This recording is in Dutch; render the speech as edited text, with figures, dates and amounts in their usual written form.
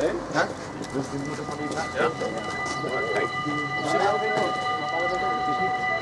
Ja? Dus dit moet er van niet naar. Ja. Kijk. Het is niet.